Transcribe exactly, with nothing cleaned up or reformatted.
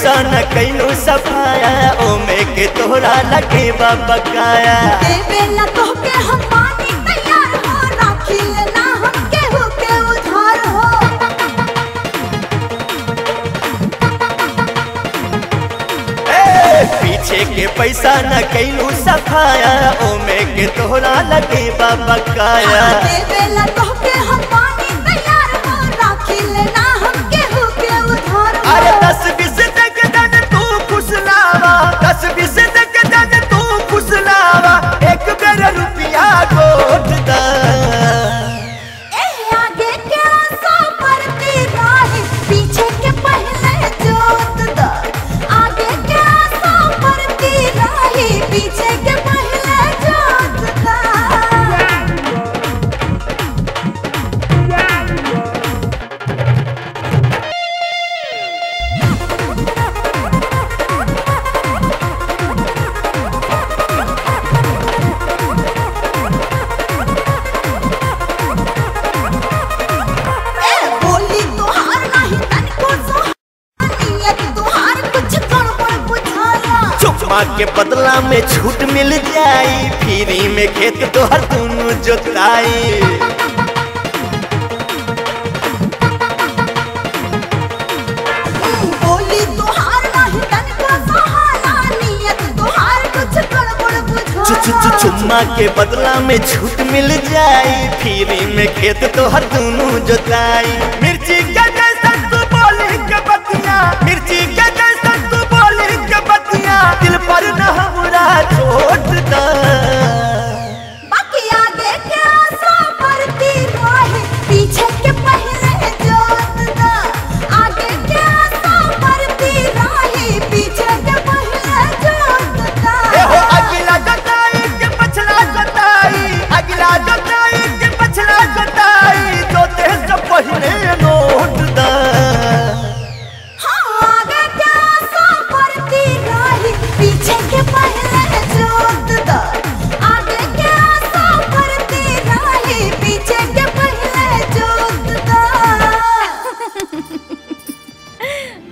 कैसन कैलू सफाया ओमे के तोहरा लगे बकाया पीछे के पैसा न कैलू सफाया ओमे के तोहरा लगे बकाया के बदला में छूट मिल जाई फ्री में खेत तोहर दोनों जोताई बोली तोहार नहीं तनको सहारा नियत तोहार कुछ गड़बड़ बुझाला चुम्मा के बदला में छूट मिल जाई फ्री में खेत तोहर दोनों जोताई मिर्ची के जैसा तू बोली के बतिया।